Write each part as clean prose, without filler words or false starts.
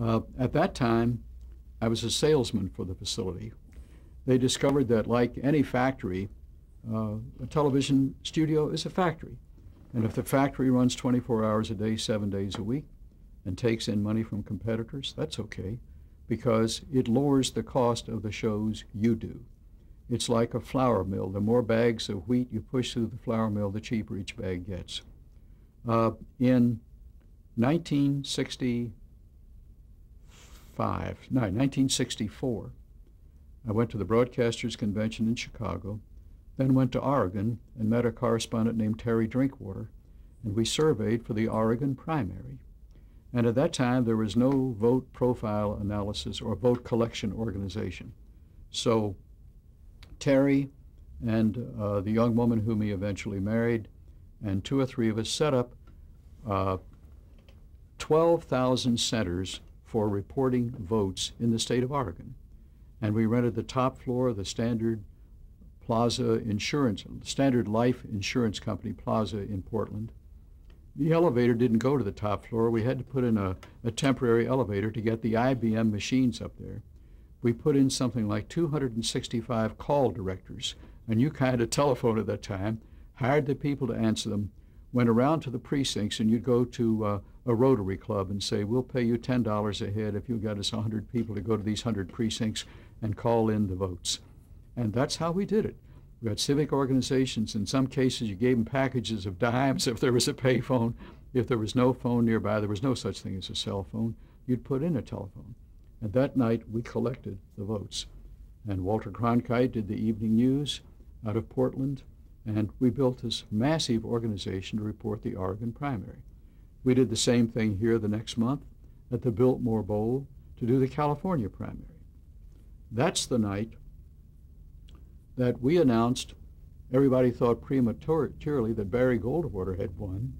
At that time, I was a salesman for the facility. They discovered that, like any factory, a television studio is a factory. And if the factory runs 24 hours a day, 7 days a week, and takes in money from competitors, that's okay, because it lowers the cost of the shows you do. It's like a flour mill. The more bags of wheat you push through the flour mill, the cheaper each bag gets. In 1964, I went to the Broadcasters Convention in Chicago, then went to Oregon and met a correspondent named Terry Drinkwater, and we surveyed for the Oregon primary. And at that time, there was no vote profile analysis or vote collection organization. So Terry and the young woman whom he eventually married and two or three of us set up 12,000 centers for reporting votes in the state of Oregon. And we rented the top floor of the Standard Life Insurance Company Plaza in Portland. The elevator didn't go to the top floor. We had to put in a temporary elevator to get the IBM machines up there. We put in something like 265 call directors, a new kind of telephone at that time, hired the people to answer them, went around to the precincts, and you'd go to a Rotary Club and say, we'll pay you $10 a head if you get us 100 people to go to these 100 precincts and call in the votes. And that's how we did it. We had civic organizations. In some cases, you gave them packages of dimes if there was a pay phone. If there was no phone nearby, there was no such thing as a cell phone, you'd put in a telephone. And that night, we collected the votes. And Walter Cronkite did the evening news out of Portland, and we built this massive organization to report the Oregon primary. We did the same thing here the next month at the Biltmore Bowl to do the California primary. That's the night that we announced, everybody thought prematurely that Barry Goldwater had won,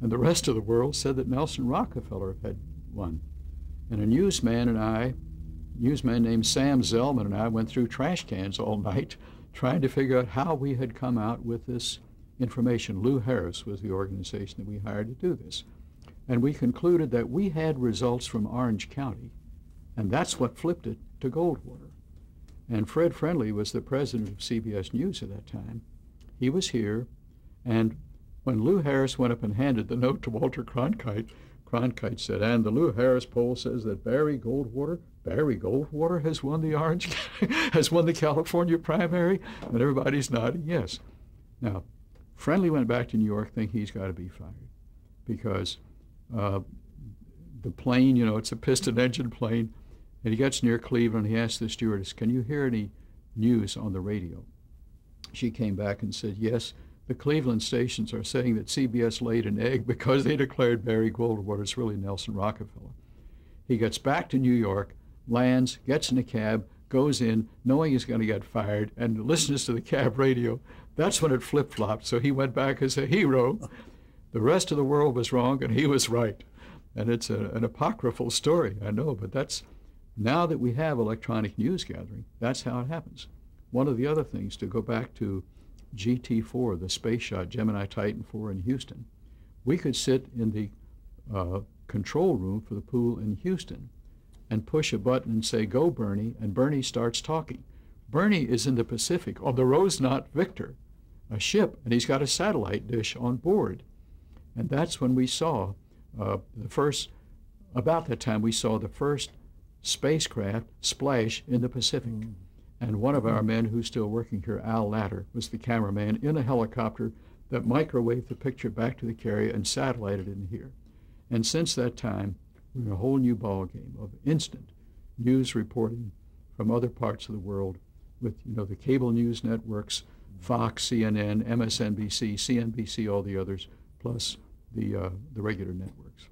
and the rest of the world said that Nelson Rockefeller had won. And a newsman named Sam Zellman and I went through trash cans all night trying to figure out how we had come out with this information. Lou Harris was the organization that we hired to do this. And we concluded that we had results from Orange County, and that's what flipped it to Goldwater. And Fred Friendly was the president of CBS News at that time. He was here, and when Lou Harris went up and handed the note to Walter Cronkite, Cronkite said, and the Lou Harris poll says that Barry Goldwater has won the California primary, and everybody's nodding yes. Now, Friendly went back to New York thinking he's got to be fired because the plane, you know, it's a piston engine plane, and he gets near Cleveland. He asked the stewardess, can you hear any news on the radio? She came back and said, yes, the Cleveland stations are saying that CBS laid an egg because they declared Barry Goldwater's really Nelson Rockefeller. He gets back to New York, lands, gets in a cab, goes in, knowing he's going to get fired, and listens to the cab radio. That's when it flip-flopped, so he went back as a hero. The rest of the world was wrong, and he was right. And it's an apocryphal story, I know, but that's, now that we have electronic news gathering, that's how it happens. One of the other things, to go back to GT4, the space shot, Gemini Titan 4 in Houston, we could sit in the control room for the pool in Houston and push a button and say, go Bernie, and Bernie starts talking. Bernie is in the Pacific on the Rose Knot Victor, a ship, and he's got a satellite dish on board. And that's when we saw the first spacecraft splash in the Pacific. And one of our men who's still working here, Al Latter, was the cameraman in a helicopter that microwaved the picture back to the carrier and satellited in here. And since that time, we're in a whole new ballgame of instant news reporting from other parts of the world with, you know, the cable news networks, Fox, CNN, MSNBC, CNBC, all the others, plus the regular networks.